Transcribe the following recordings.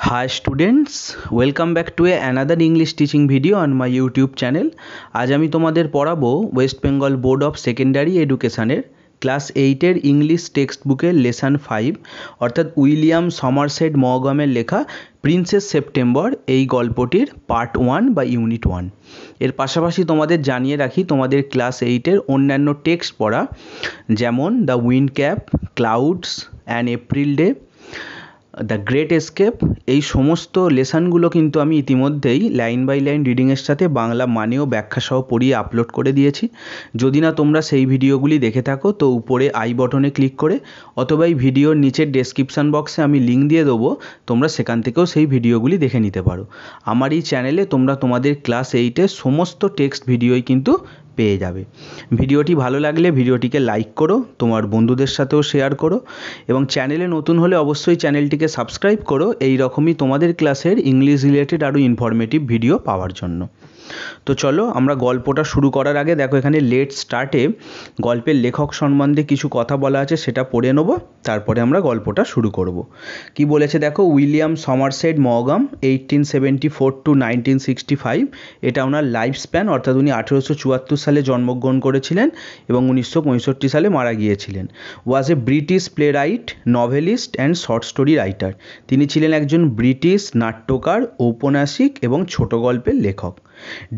Hi students welcome back to another English teaching video on my YouTube channel. आज आमी तोमादेर पढ़ाबो waste Bengal board of secondary एडुकेशनेर class 8 एर इंग्लिश टेक्सट बुकेर लेसन 5 अर्थात उइलियाम समरसेट मौघामेर लेखा प्रिंसेस सेप्टेम्बर एई गल्पटिर पार्ट 1 बा यूनिट 1। एर पाशापाशि तोमादेर जानिये राखी तोमादेर क्लास 8 एर अन्यान्य टेक्सट पढ़ा जेमन the wind cap, clouds, an April day, the great escape এই সমস্ত লেসনগুলো কিন্তু আমি ইতিমধ্যেই লাইন বাই লাইন রিডিংয়ের সাথে বাংলা মানেও ব্যাখ্যা সহ পড়িয়ে আপলোড করে দিয়েছি। যদি না তোমরা সেই ভিডিওগুলি দেখে থাকো তো উপরে আই বাটনে ক্লিক করে অথবা এই ভিডিওর নিচের ডেসক্রিপশন বক্সে আমি লিঙ্ক দিয়ে দেবো, তোমরা সেখান থেকেও সেই ভিডিওগুলি দেখে নিতে পারো। আমার এই চ্যানেলে তোমরা তোমাদের ক্লাস 8 এর সমস্ত টেক্সট ভিডিওই কিন্তু পেয়ে যাবে। ভিডিওটি ভালো লাগলে ভিডিওটিকে লাইক করো, তোমার বন্ধুদের সাথেও শেয়ার করো এবং চ্যানেলে নতুন হলে অবশ্যই চ্যানেলটিকে সাবস্ক্রাইব করো এই রকমই তোমাদের ক্লাসের ইংলিশ রিলেটেড আরও ইনফরমেটিভ ভিডিও পাওয়ার জন্য। তো চলো আমরা গল্পটা শুরু করার আগে দেখো এখানে লেট স্টার্টে গল্পের লেখক সম্বন্ধে কিছু কথা বলা আছে, সেটা পড়ে নেব, তারপরে আমরা গল্পটা শুরু করব। কি বলেছে দেখো, উইলিয়াম সমারসেট মৌগাম 1874 to 1965 এটা ওনার লাইফ স্প্যান, অর্থাৎ উনি 1874 সালে জন্মগ্রহণ করেছিলেন এবং 1965 সালে মারা গিয়েছিলেন। Was a British playwright, novelist and short story writer. তিনি ছিলেন একজন ব্রিটিশ নাট্যকার, ঔপন্যাসিক এবং ছোট গল্পের লেখক।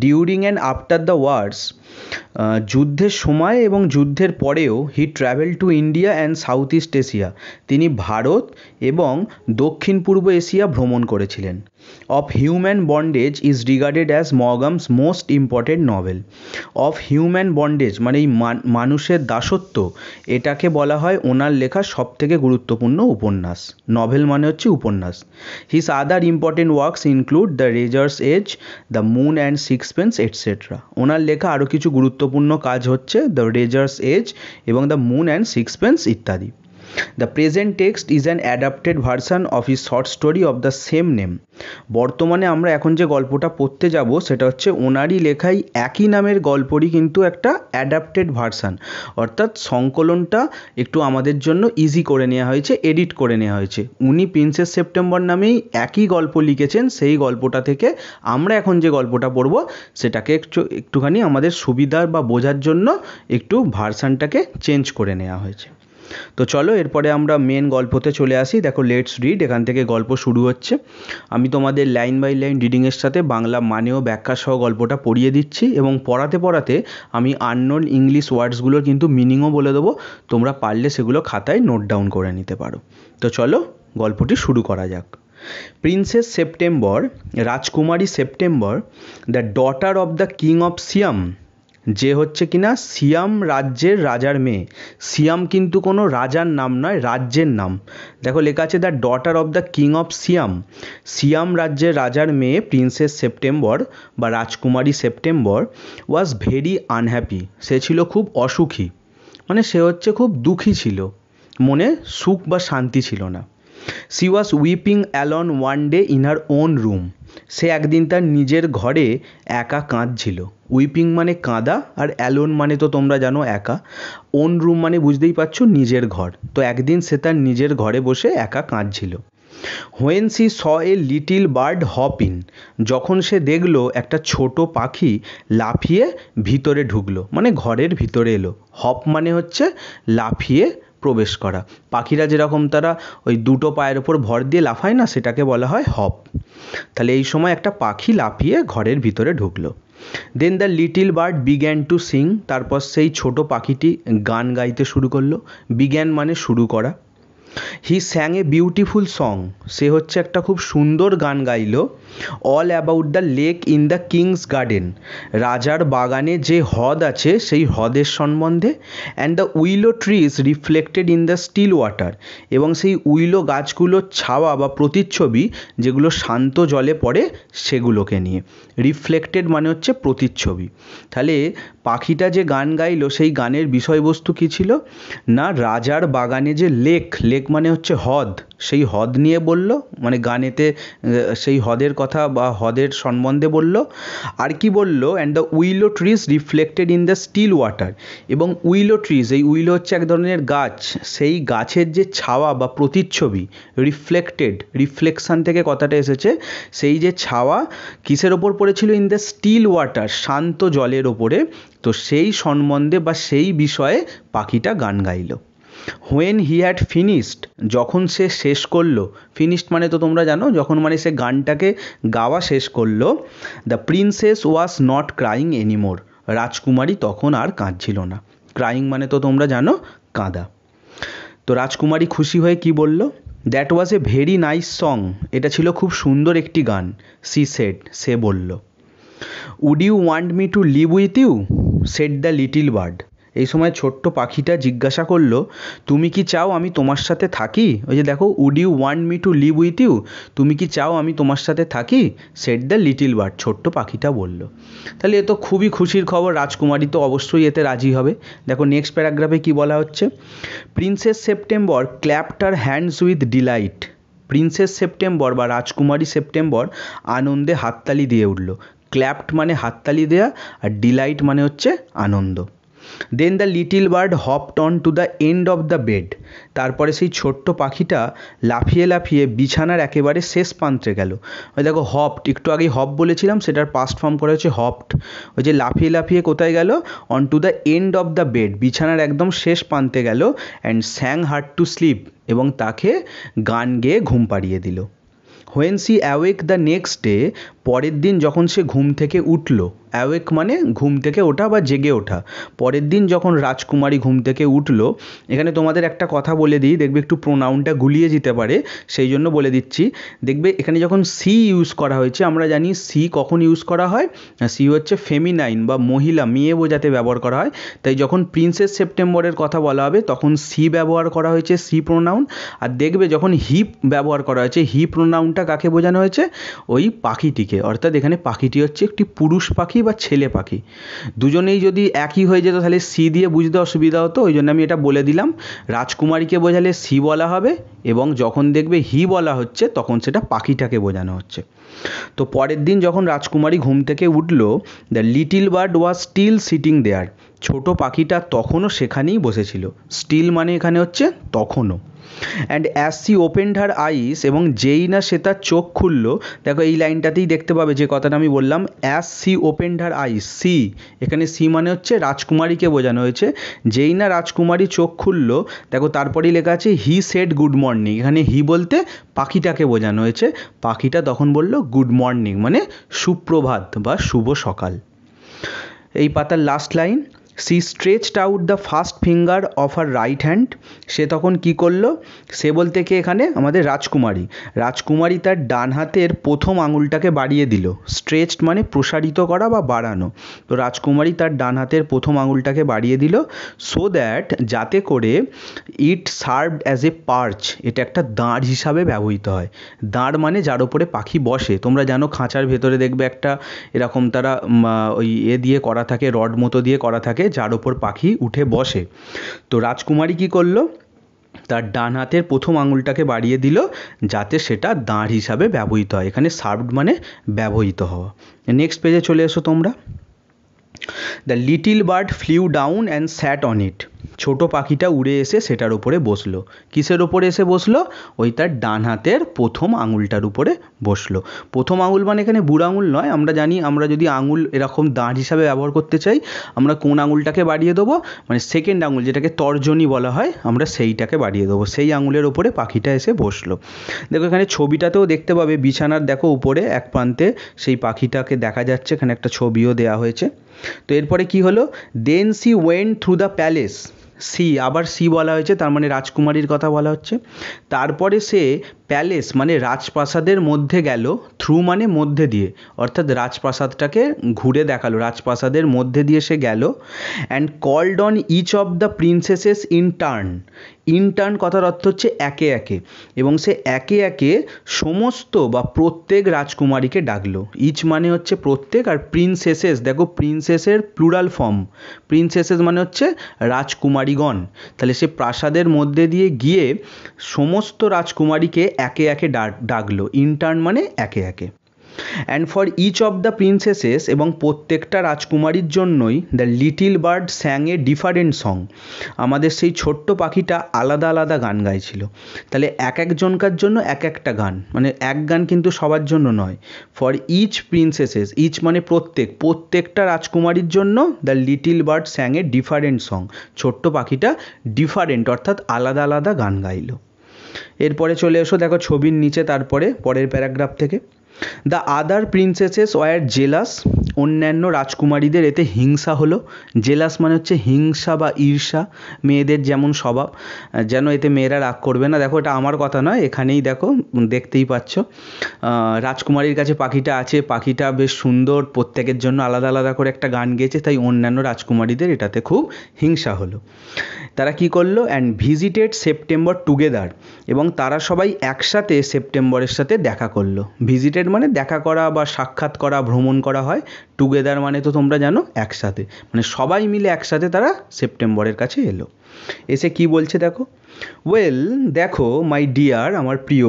During and after the wars, যুদ্ধের সময় এবং যুদ্ধের পরেও he travel to India and south east Asia, তিনি ভারত এবং দক্ষিণ পূর্ব এশিয়া ভ্রমণ করেছিলেন। Of human bondage is regarded as Maugham's most important novel. Of human bondage মানে এই মানুষের দাসত্ব, এটাকে বলা হয় ওনার লেখা সবথেকে গুরুত্বপূর্ণ উপন্যাস। নভেল মানে হচ্ছে উপন্যাস। His other important works include the razor's edge, the moon and sixpence etcetera. ওনার লেখা আরও কিছু গুরুত্বপূর্ণ কাজ হচ্ছে দ্য রেজার্স এজ এবং দ্য মুন অ্যান্ড সিক্সপেন্স ইত্যাদি। The present text is an adapted version of his short story of the same name. বর্তমানে আমরা এখন যে গল্পটা পড়তে যাব সেটা হচ্ছে ওনারই লেখাই একই নামের গল্পরই কিন্তু একটা অ্যাডাপ্টেড ভার্সান, অর্থাৎ সংকলনটা একটু আমাদের জন্য ইজি করে নেওয়া হয়েছে, এডিট করে নেওয়া হয়েছে। উনি প্রিন্সেস সেপ্টেম্বর নামেই একই গল্প লিখেছেন, সেই গল্পটা থেকে আমরা এখন যে গল্পটা পড়ব সেটাকে একটুখানি আমাদের সুবিধার বা বোঝার জন্য একটু ভার্সানটাকে চেঞ্জ করে নেওয়া হয়েছে। তো চলো এরপরে আমরা মেন গল্পতে চলে আসি। দেখো লেটস রিড, এখান থেকে গল্প শুরু হচ্ছে। আমি তোমাদের লাইন বাই লাইন রিডিংয়ের সাথে বাংলা মানেও ব্যাখ্যা সহ গল্পটা পড়িয়ে দিচ্ছি এবং পড়াতে পড়াতে আমি আননোন ইংলিশ ওয়ার্ডসগুলোর কিন্তু মিনিংও বলে দেবো, তোমরা পারলে সেগুলো খাতায় নোট ডাউন করে নিতে পারো। তো চলো গল্পটি শুরু করা যাক। প্রিন্সেস সেপ্টেম্বর, রাজকুমারী September, the daughter of the king of Siam, যে হচ্ছে কিনা সিয়াম রাজ্যের রাজার মেয়ে। সিয়াম কিন্তু কোনো রাজার নাম নয়, রাজ্যের নাম। দেখো লেখা আছে the daughter of the king of Siam, Siam রাজ্যের রাজার মেয়ে প্রিন্সেস সেপ্টেম্বর বা রাজকুমারী সেপ্টেম্বর ওয়াজ ভেরি আনহ্যাপি, সে ছিল খুব অসুখী, মানে সে হচ্ছে খুব দুঃখী ছিল, মনে সুখ বা শান্তি ছিল না। She was weeping alone one day in her own room, সে একদিন তার নিজের ঘরে একা কাঁদছিল। উইপিং মানে কাঁদা আর অ্যালোন মানে তো তোমরা জানো একা, ওন রুম মানে বুঝতেই পারছো নিজের ঘর। তো একদিন সে তার নিজের ঘরে বসে একা কাঁদছিল। When she saw a little bird hop in, যখন সে দেখলো একটা ছোট পাখি লাফিয়ে ভিতরে ঢুকলো, মানে ঘরের ভিতরে এলো। হপ মানে হচ্ছে লাফিয়ে প্রবেশ করা, পাখিরা যেরকম তারা ওই দুটো পায়ের ওপর ভর দিয়ে লাফায় না, সেটাকে বলা হয় হপ। তাহলে এই সময় একটা পাখি লাফিয়ে ঘরের ভিতরে ঢুকলো। Then the little bird began to sing, তারপর সেই ছোট পাখিটি গান গাইতে শুরু করলো। বিগ্যান মানে শুরু করা। হি স্যাং এ বিউটিফুল সং, সে হচ্ছে একটা খুব সুন্দর গান গাইল। All about the lake in the king's garden, রাজার বাগানে যে হ্রদ আছে সেই হ্রদের সম্বন্ধে। And the willow trees reflected in the still water, এবং সেই উইলো গাছগুলোর ছাওয়া বা প্রতিচ্ছবি যেগুলো শান্ত জলে পড়ে সেগুলোকে নিয়ে। রিফ্লেক্টেড মানে হচ্ছে প্রতিচ্ছবি। তাহলে পাখিটা যে গান গাইল সেই গানের বিষয়বস্তু কী ছিল না, রাজার বাগানে যে লেক, লেক মানে হচ্ছে হ্রদ, সেই হ্রদ নিয়ে বলল, মানে গানেতে সেই হ্রদের কথা বা হ্রদের সম্বন্ধে বলল। আর কি বলল, and the willow trees reflected in the still water, এবং উইলো ট্রিজ, এই উইলো হচ্ছে এক ধরনের গাছ, সেই গাছের যে ছাওয়া বা প্রতিচ্ছবি, রিফ্লেক্টেড, রিফ্লেকশান থেকে কথাটা এসেছে, সেই যে ছাওয়া কিসের ওপর পড়েছিল, ইন দ্য স্টিল ওয়াটার, শান্ত জলের ওপরে। তো সেই সম্বন্ধে বা সেই বিষয়ে পাখিটা গান গাইল। হোয়েন হি হ্যাড ফিনিশড, যখন সে শেষ করলো, ফিনিশড মানে তো তোমরা জানো, যখন মানে সে গানটাকে গাওয়া শেষ করলো, the princess was not crying anymore, রাজকুমারী তখন আর কাঁদছিল না। ক্রাইং মানে তো তোমরা জানো কাঁদা। তো রাজকুমারী খুশি হয়ে কি বলল, that was a very nice song, এটা ছিল খুব সুন্দর একটি গান। সি সেড, সে বলল, would you want me to live with you, said the little bird, এই সময় ছোট্ট পাখিটা জিজ্ঞাসা করলো, তুমি কি চাও আমি তোমার সাথে থাকি, ওই যে দেখো would you want me to live with you, তুমি কি চাও আমি তোমার সাথে থাকি, সেড দ্য লিটিল বার্ড, ছোট্ট পাখিটা বলল। তাহলে এ তো খুবই খুশির খবর, রাজকুমারী তো অবশ্যই এতে রাজি হবে। দেখো নেক্সট প্যারাগ্রাফে কি বলা হচ্ছে, princess September clapped her hands with delight, princess September বা রাজকুমারী সেপ্টেম্বর আনন্দে হাততালি দিয়ে উঠল। ক্ল্যাপড মানে হাততালি দেয়া, আর ডিলাইট মানে হচ্ছে আনন্দ। Then the little bird hopped on to the end of the bed, তারপরে সেই ছোট্ট পাখিটা লাফিয়ে লাফিয়ে বিছানার একেবারে শেষ প্রান্তে গেল। ওই দেখো হপড, একটু আগে হপ বলেছিলাম, সেটার পাস্ট ফর্ম করা হচ্ছে হপড, ওই যে লাফিয়ে লাফিয়ে কোথায় গেল, on to the end of the bed, বিছানার একদম শেষ প্রান্তে গেল। And sang her to sleep, এবং তাকে গান গেয়ে ঘুম পাড়িয়ে দিল। When she awake the next day, পরের দিন যখন সে ঘুম থেকে উঠল, অ্যাওয়েক মানে ঘুম থেকে ওঠা বা জেগে ওঠা, পরের দিন যখন রাজকুমারী ঘুম থেকে উঠল, এখানে তোমাদের একটা কথা বলে দিই, দেখবে একটু প্রোনাউনটা গুলিয়ে যেতে পারে, সেই জন্য বলে দিচ্ছি। দেখবে এখানে যখন সি ইউজ করা হয়েছে, আমরা জানি সি কখন ইউজ করা হয়, সি হচ্ছে ফেমিনাইন বা মহিলা, মেয়ে বোঝাতে ব্যবহার করা হয়, তাই যখন প্রিন্সেস সেপ্টেম্বরের কথা বলা হবে তখন সি ব্যবহার করা হয়েছে, সি প্রোনাউন। আর দেখবে যখন হি ব্যবহার করা হয়েছে, হি প্রোনাউনটা কাকে বোঝানো হয়েছে, ওই পাখিটিকে, অর্থাৎ এখানে পাখিটি হচ্ছে একটি পুরুষ পাখি বা ছেলে পাখি। দুজনেই যদি একই হয়ে যেত তাহলে সি দিয়ে বুঝতে অসুবিধা হতো, ওই জন্য আমি এটা বলে দিলাম। রাজকুমারীকে বোঝালে সি বলা হবে, এবং যখন দেখবে হি বলা হচ্ছে তখন সেটা পাখিটাকে বোঝানো হচ্ছে। তো পরের দিন যখন রাজকুমারী ঘুম থেকে উঠল, the little bird was still sitting there, ছোটো পাখিটা তখনও সেখানেই বসেছিল। স্টিল মানে এখানে হচ্ছে তখনও। And as she opened her eyes, এবং যেই না সে তার চোখ খুলল, দেখো এই লাইনটাতেই দেখতে পাবে যে কথাটা আমি বললাম, as she opened her eyes, she এখানে সি মানে হচ্ছে রাজকুমারীকে বোঝানো হয়েছে। যেই না রাজকুমারী চোখ খুলল, দেখো তারপরেই লেখা আছে হি সেড গুড মর্নিং, এখানে হি বলতে পাখিটাকে বোঝানো হয়েছে, পাখিটা তখন বলল গুড মর্নিং মানে সুপ্রভাত বা শুভ সকাল। এই পাতার last line, she stretched out the first finger of her right hand, সে তখন কী করলো, সে বলতে কি এখানে আমাদের রাজকুমারী, রাজকুমারী তার ডান হাতের প্রথম আঙুলটাকে বাড়িয়ে দিল। স্ট্রেচড মানে প্রসারিত করা বা বাড়ানো, তো রাজকুমারী তার ডান হাতের প্রথম আঙুলটাকে বাড়িয়ে দিল। সো দ্যাট, যাতে করে, ইট সার্ভড অ্যাজ এ পার্চ, এটা একটা দাঁড় হিসাবে ব্যবহৃত হয়। দাঁড় মানে যার ওপরে পাখি বসে, তোমরা জানো খাঁচার ভেতরে দেখবে একটা এরকম তারা ওই এ দিয়ে করা থাকে, রড মতো দিয়ে করা থাকে, যার ওপর পাখি উঠে বসে। তো রাজকুমারী কি করলো, তার ডান হাতের প্রথম আঙুলটাকে বাড়িয়ে দিল যাতে সেটা দাঁড় হিসাবে ব্যবহৃত হয়, এখানে সার্ভড মানে ব্যবহৃত হওয়া। নেক্সট পেজে চলে এসো তোমরা। The little bird flew down and sat on it, ছোটো পাখিটা উড়ে এসে সেটার উপরে বসলো। কিসের উপরে এসে বসলো, ওই তার ডান হাতের প্রথম আঙুলটার উপরে বসলো। প্রথম আঙুল মানে এখানে বুড়ো আঙুল নয়, আমরা জানি আমরা যদি আঙুল এরকম দাঁড় হিসাবে ব্যবহার করতে চাই, আমরা কোন আঙুলটাকে বাড়িয়ে দেবো, মানে সেকেন্ড আঙুল যেটাকে তর্জনী বলা হয়, আমরা সেইটাকে বাড়িয়ে দেবো, সেই আঙুলের ওপরে পাখিটা এসে বসলো। দেখো এখানে ছবিটাতেও দেখতে পাবে, বিছানার দেখো উপরে এক প্রান্তে সেই পাখিটাকে দেখা যাচ্ছে, এখানে একটা ছবিও দেওয়া হয়েছে। তো এরপরে কি হলো, then she went through the palace, she আবার সি বলা হয়েছে, তার মানে রাজকুমারীর কথা বলা হচ্ছে। তারপরে সে প্যালেস মানে রাজপ্রাসাদের মধ্যে গেল, থ্রু মানে মধ্যে দিয়ে, অর্থাৎ রাজপ্রাসাদটাকে ঘুরে দেখালো, রাজপ্রাসাদের মধ্যে দিয়ে সে গেল। And called on each of the princesses in turn, in turn কথার অর্থ হচ্ছে একে একে, এবং সে একে একে সমস্ত বা প্রত্যেক রাজকুমারীকে ডাকলো। ইচ মানে হচ্ছে প্রত্যেক, আর প্রিন্সেসেস দেখো প্রিন্সেসের প্লুরাল ফর্ম, প্রিন্সেসেস মানে হচ্ছে রাজকুমারীগণ। তাহলে সে প্রাসাদের মধ্যে দিয়ে গিয়ে সমস্ত রাজকুমারীকে একে একে ডাকলো, ইন টার্ন মানে একে একে। And for each of the princesses এবং প্রত্যেকটা রাজকুমারীর জন্যই the little bird sang a different song, আমাদের সেই ছোট্ট পাখিটা আলাদা আলাদা গান গাইছিল। তাহলে এক একজনকার জন্য এক একটা গান, মানে এক গান কিন্তু সবার জন্য নয়। ফর ইচ প্রিন্সেসেস, ইচ মানে প্রত্যেক, প্রত্যেকটা রাজকুমারীর জন্য the little bird sang a different song, ছোট্ট পাখিটা ডিফারেন্ট অর্থাৎ আলাদা আলাদা গান গাইল। এরপরে চলে এসো দেখো ছবির নিচে, তারপরে পরের প্যারাগ্রাফ থেকে, the other princesses were jealous, অন্যান্য রাজকুমারীদের এতে হিংসা হলো। জেলাস মানে হচ্ছে হিংসা বা ঈর্ষা, মেয়েদের যেমন স্বভাব, যেন এতে মেয়েরা রাগ করবে না। দেখো এটা আমার কথা নয়, এখানেই দেখো দেখতেই পাচ্ছ রাজকুমারীর কাছে পাখিটা আছে, পাখিটা বেশ সুন্দর, প্রত্যেকের জন্য আলাদা আলাদা করে একটা গান গেয়েছে, তাই অন্যান্য রাজকুমারীদের এটাতে খুব হিংসা হলো। তারা কি করলো, অ্যান্ড ভিজিটেড সেপ্টেম্বর টুগেদার, এবং তারা সবাই একসাথে সেপ্টেম্বরের সাথে দেখা করলো। ভিজিটেড মানে দেখা করা বা সাক্ষাৎ করা, ভ্রমণ করা হয়, টুগেদার মানে তো তোমরা জানো একসাথে, মানে সবাই মিলে একসাথে তারা সেপ্টেম্বরের কাছে এলো। এসে কি বলছে দেখো, ওয়েল দেখো মাই ডিয়ার, আমার প্রিয়,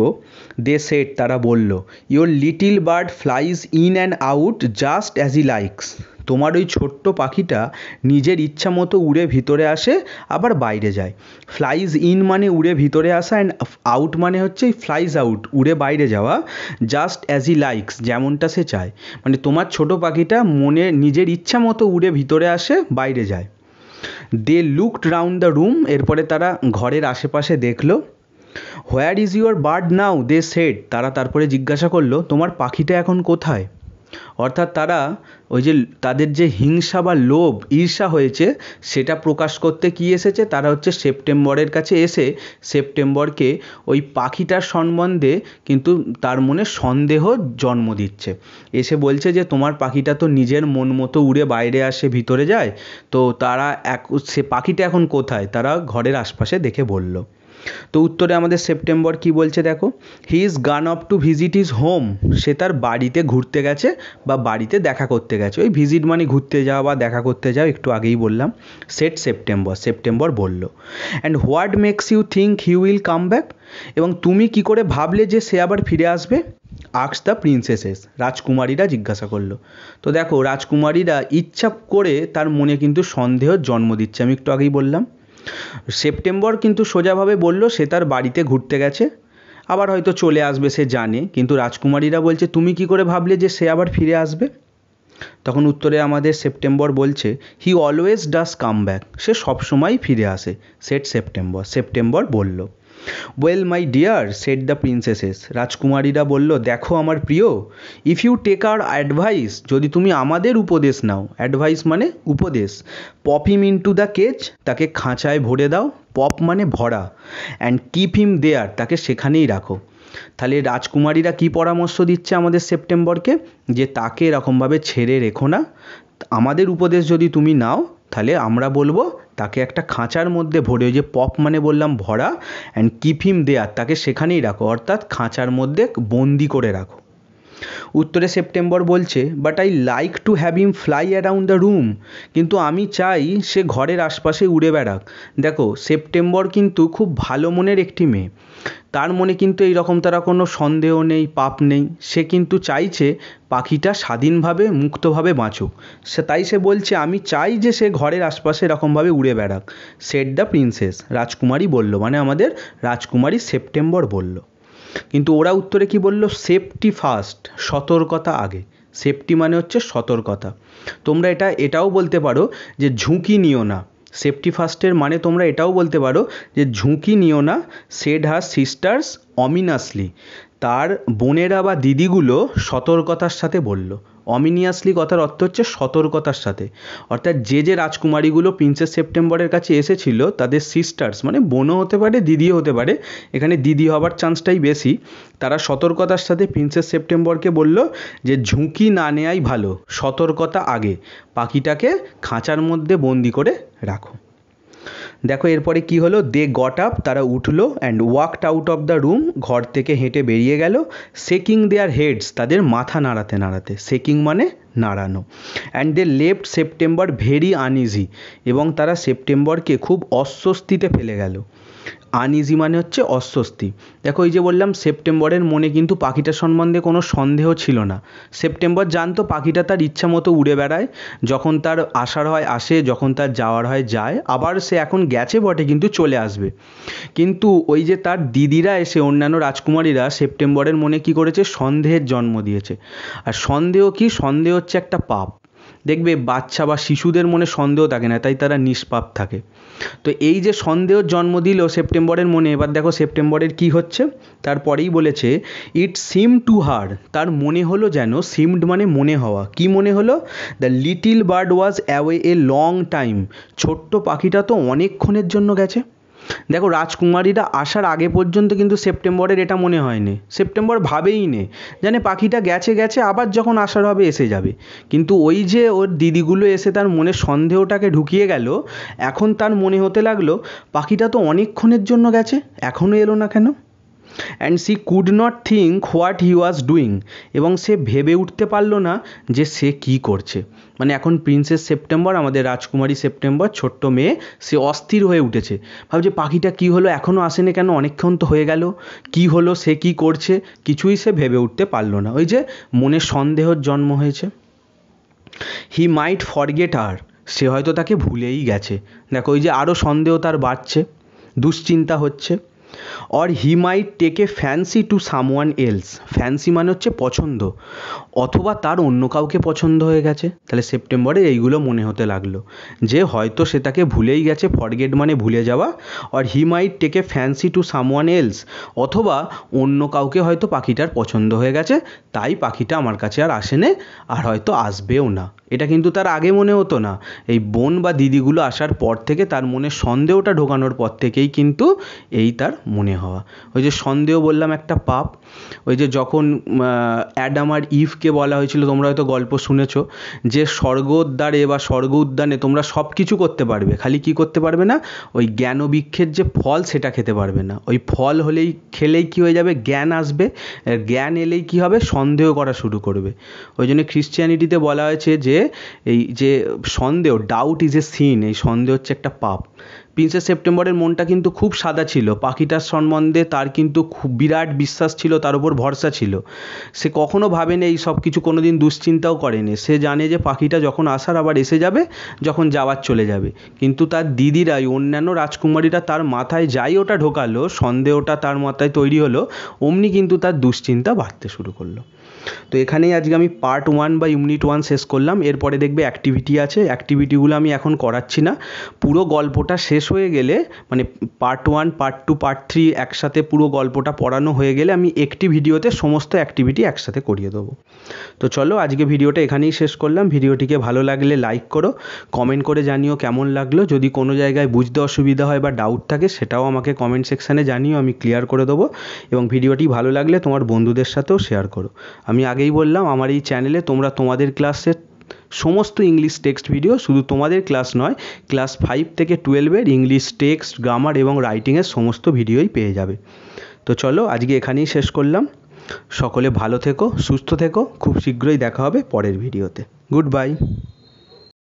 দে সেড তারা বলল, your little bird flies in and out just as he likes, তোমার ওই ছোট্ট পাখিটা নিজের ইচ্ছা মতো উড়ে ভিতরে আসে আবার বাইরে যায়। ফ্লাইজ ইন মানে উড়ে ভিতরে আসা, অ্যান্ড আউট মানে হচ্ছে ফ্লাইজ আউট উড়ে বাইরে যাওয়া, জাস্ট অ্যাজ হি লাইকস যেমনটা সে চায়, মানে তোমার ছোট পাখিটা মনে নিজের ইচ্ছা মতো উড়ে ভিতরে আসে বাইরে যায়। They looked round the room, এরপরে তারা ঘরের আশেপাশে দেখলো। Where is your bird now they said, তারা তারপরে জিজ্ঞাসা করলো তোমার পাখিটা এখন কোথায়। অর্থাৎ তারা ওই যে তাদের যে হিংসা বা লোভ, ঈর্ষা হয়েছে, সেটা প্রকাশ করতে কি এসেছে, তারা হচ্ছে সেপ্টেম্বরের কাছে এসে সেপ্টেম্বরকে ওই পাখিটার সম্বন্ধে কিন্তু তার মনে সন্দেহ জন্ম দিচ্ছে। এসে বলছে যে তোমার পাখিটা তো নিজের মন মতো উড়ে বাইরে আসে ভিতরে যায়, তো তারা সে পাখিটা এখন কোথায়, তারা ঘরের আশপাশে দেখে বলল। তো উত্তরে আমাদের সেপ্টেম্বর কি বলছে দেখো, he is gone up to visit his home, সে তার বাড়িতে ঘুরতে গেছে বা বাড়িতে দেখা করতে গেছে, ওই ভিজিট মানে ঘুরতে যাওয়া বা দেখা করতে যাওয়া, একটু আগেই বললাম। সেট সেপ্টেম্বর, সেপ্টেম্বর বলল, and what makes you think he will come back, এবং তুমি কি করে ভাবলে যে সে আবার ফিরে আসবে। আক্স দ্য প্রিন্সেসেস, রাজকুমারীরা জিজ্ঞাসা করলো। তো দেখো রাজকুমারীরা ইচ্ছা করে তার মনে কিন্তু সন্দেহ জন্ম দিচ্ছে, আমি একটু আগেই বললাম। সেপ্টেম্বর কিন্তু সোজাভাবে বলল সে তার বাড়িতে ঘুরতে গেছে, আবার হয়তো চলে আসবে সে জানে, কিন্তু রাজকুমারীরা বলছে তুমি কি করে ভাবলে যে সে আবার ফিরে আসবে। তখন উত্তরে আমাদের সেপ্টেম্বর বলছে, he always does come back, সে সবসময় ফিরে আসে। সেট সেপ্টেম্বর, সেপ্টেম্বর বলল, well my dear said the princesses, রাজকুমারীরা বলল দেখো আমার প্রিয়, if you take our advice, যদি তুমি আমাদের উপদেশ নাও, অ্যাডভাইস মানে উপদেশ, pop him into the cage, তাকে খাঁচায় ভরে দাও, পপ মানে ভরা, অ্যান্ড কিপ হিম দেয়ার, তাকে সেখানেই রাখো। তাহলে রাজকুমারীরা কি পরামর্শ দিচ্ছে আমাদের সেপ্টেম্বরকে, যে তাকে এরকমভাবে ছেড়ে রেখো না, আমাদের উপদেশ যদি তুমি নাও তাহলে আমরা বলবো তাকে একটা খাঁচার মধ্যে ভরে, ওই যে পপ মানে বললাম ভরা, অ্যান্ড কিপ হিম দেয়ার, তাকে সেখানেই রাখো, অর্থাৎ খাঁচার মধ্যে বন্দি করে রাখো। উত্তরে সেপ্টেম্বর বলছে, but I like to have him fly around the room, কিন্তু আমি চাই সে ঘরের আশপাশে উড়ে বেড়াক। দেখো সেপ্টেম্বর কিন্তু খুব ভালো মনের একটি মেয়ে, তার মনে কিন্তু এইরকম তারা কোনো সন্দেহ নেই, পাপ নেই, সে কিন্তু চাইছে পাখিটা স্বাধীনভাবে মুক্তভাবে বাঁচুক, সে তাই সে বলছে আমি চাই যে সে ঘরের আশপাশে এরকমভাবে উড়ে বেড়াক। সেড দ্য প্রিন্সেস, রাজকুমারী বলল, মানে আমাদের রাজকুমারী সেপ্টেম্বর বলল। কিন্তু ওরা উত্তরে কি বলল, সেফটি ফার্স্ট, সতর্কতা আগে। সেফটি মানে হচ্ছে সতর্কতা, তোমরা এটাও বলতে পারো যে ঝুঁকি নিও না। সেফটি ফার্স্টের মানে তোমরা এটাও বলতে পারো যে ঝুঁকি নিও না। সেড হার সিস্টার্স অমিনাসলি, তার বোনেরা বা দিদিগুলো সতর্কতার সাথে বলল। অমিনিয়াসলি কথার অর্থ হচ্ছে সতর্কতার সাথে, অর্থাৎ যে যে রাজকুমারীগুলো প্রিন্সেস সেপ্টেম্বরের কাছে এসেছিল তাদের সিস্টার্স, মানে বোনও হতে পারে দিদিও হতে পারে, এখানে দিদি হবার চান্সটাই বেশি, তারা সতর্কতার সাথে প্রিন্সেস সেপ্টেম্বরকে বলল যে ঝুঁকি না নেয়াই ভালো, সতর্কতা আগে, পাখিটাকে খাঁচার মধ্যে বন্দি করে রাখো। দেখো এরপরে কি হলো, দে গট আপ, তারা উঠলো, and walked out of the room, ঘর থেকে হেঁটে বেরিয়ে গেল, শেকিং দেয়ার হেডস, তাদের মাথা নাড়াতে নাড়াতে, শেকিং মানে নাড়ানো, and they left September very uneasy, এবং তারা সেপ্টেম্বরকে খুব অস্বস্তিতে ফেলে গেল। আনইজি মানে হচ্ছে অস্বস্তি। দেখো এই যে বললাম সেপ্টেম্বরের মনে কিন্তু পাখিটা সম্বন্ধে কোনো সন্দেহ ছিল না, সেপ্টেম্বর জানতো পাখিটা তার ইচ্ছা মতো উড়ে বেড়ায়, যখন তার আসার হয় আসে, যখন তার যাওয়ার হয় যায়, আবার সে এখন গেছে বটে কিন্তু চলে আসবে। কিন্তু ওই যে তার দিদিরা এসে অন্যান্য রাজকুমারীরা সেপ্টেম্বরের মনে কি করেছে, সন্দেহের জন্ম দিয়েছে। আর সন্দেহ কি, সন্দেহ হচ্ছে একটা পাপ। দেখবে বাচ্চা বা শিশুদের মনে সন্দেহ থাকে না, তাই তারা নিষ্পাপ থাকে। তো এই যে সন্দেহর জন্ম দিল সেপ্টেম্বরের মনে, এবার দেখো সেপ্টেম্বরের কি হচ্ছে, তারপরেই বলেছে ইট সিম টু হার, তার মনে হলো যেন, সিমড মানে মনে হওয়া, কি মনে হলো, the little bird was away a long time, ছোট্ট পাখিটা তো অনেকক্ষণের জন্য গেছে। দেখো রাজকুমারীরা আসার আগে পর্যন্ত কিন্তু সেপ্টেম্বরের এটা মনে হয়নি, সেপ্টেম্বর ভাবেই নে জানে পাখিটা গেছে গেছে, আবার যখন আসার হবে এসে যাবে, কিন্তু ওই যে ওর দিদিগুলো এসে তার মনে সন্দেহটাকে ঢুকিয়ে গেল, এখন তার মনে হতে লাগলো পাখিটা তো অনেকক্ষণের জন্য গেছে, এখনও এলো না কেন। And she could not think what he was doing, এবং সে ভেবে উঠতে পারল না যে সে কি করছে। মানে এখন প্রিন্সেস সেপ্টেম্বর, আমাদের রাজকুমারী সেপ্টেম্বর ছোট্ট মেয়ে, সে অস্থির হয়ে উঠেছে, ভাবছে পাখিটা কি হলো, এখনও আসেনি কেন, অনেকক্ষণ তো হয়ে গেল, কি হলো, সে কি করছে, কিছুই সে ভেবে উঠতে পারল না, ওই যে মনে সন্দেহর জন্ম হয়েছে। হি মাইট ফরগেট হার, সে হয়তো তাকে ভুলেই গেছে, দেখো ওই যে আরও সন্দেহ তার বাড়ছে, দুশ্চিন্তা হচ্ছে। Or he might take a fancy to someone else, fancy মানে হচ্ছে পছন্দ, অথবা তার অন্য কাউকে পছন্দ হয়ে গেছে। তাহলে সেপ্টেম্বরে এইগুলো মনে হতে লাগলো যে হয়তো সে তাকে ভুলেই গেছে, ফরগেট মানে ভুলে যাওয়া। Or he might take a fancy to someone else, অথবা অন্য কাউকে হয়তো পাখিটার পছন্দ হয়ে গেছে, তাই পাখিটা আমার কাছে আর আসেনে, আর হয়তো আসবেও না। এটা কিন্তু তার আগে মনে হতো না, এই বোন বা দিদিগুলো আসার পর থেকে, তার মনে সন্দেহটা ঢোকানোর পর থেকেই কিন্তু এই তার মনে হওয়া। ওই যে সন্দেহ বললাম একটা পাপ, ওই যে যখন অ্যাডাম আর ইভকে বলা হয়েছিল, তোমরা হয়তো গল্প শুনেছ, যে স্বর্গ উদ্যানে বা স্বর্গ উদ্যানে তোমরা সব কিছু করতে পারবে, খালি কি করতে পারবে না, ওই জ্ঞানবৃক্ষের যে ফল সেটা খেতে পারবে না, ওই ফল হলেই খেলেই কি হয়ে যাবে, জ্ঞান আসবে, জ্ঞান এলেই কি হবে, সন্দেহ করা শুরু করবে। ওই জন্য খ্রিশ্চিয়ানিটিতে বলা হয়েছে যে এই যে সন্দেহ, ডাউট ইজ এ সিন, এই সন্দেহ হচ্ছে একটা পাপ। প্রিন্সেস সেপ্টেম্বরের মনটা কিন্তু খুব সাদা ছিল, পাখিটার সম্বন্ধে তার কিন্তু খুব বিরাট বিশ্বাস ছিল, তার উপর ভরসা ছিল, সে কখনো ভাবেনি এই সব কিছু, কোনো দিন দুশ্চিন্তাও করেনি, সে জানে যে পাখিটা যখন আসার আবার এসে যাবে, যখন যাওয়ার চলে যাবে। কিন্তু তার দিদিরাই, অন্যান্য রাজকুমারীরা তার মাথায় যাই ওটা ঢোকালো, সন্দেহটা তার মাথায় তৈরি হলো, অমনি কিন্তু তার দুশ্চিন্তা বাড়তে শুরু করলো। তো এখানেই আজকে আমি পার্ট ওয়ান বা ইউনিট ওয়ান শেষ করলাম। এরপরে দেখবে অ্যাক্টিভিটি আছে, অ্যাক্টিভিটিগুলো আমি এখন করাচ্ছি না, পুরো গল্পটা শেষ হয়ে গেলে, মানে part one part two part three একসাথে পুরো গল্পটা পড়ানো হয়ে গেলে আমি একটি ভিডিওতে সমস্ত অ্যাক্টিভিটি একসাথে করিয়ে দেবো। তো চলো আজকে ভিডিওটা এখানেই শেষ করলাম। ভিডিওটিকে ভালো লাগলে লাইক করো, কমেন্ট করে জানিও কেমন লাগলো, যদি কোনো জায়গায় বুঝতে অসুবিধা হয় বা ডাউট থাকে সেটাও আমাকে কমেন্ট সেকশানে জানিও, আমি ক্লিয়ার করে দেবো। এবং ভিডিওটি ভালো লাগলে তোমার বন্ধুদের সাথেও শেয়ার করো। আমি আগেই বললাম আমার এই চ্যানেলে তোমরা তোমাদের ক্লাসের সমস্ত ইংলিশ টেক্সট ভিডিও, শুধু তোমাদের ক্লাস নয়, ক্লাস 5 থেকে 12-এর ইংলিশ টেক্সট, গ্রামার এবং রাইটিংয়ের সমস্ত ভিডিওই পেয়ে যাবে। তো চলো আজকে এখানেই শেষ করলাম। সকলে ভালো থেকো, সুস্থ থেকো, খুব শীঘ্রই দেখা হবে পরের ভিডিওতে। Good bye.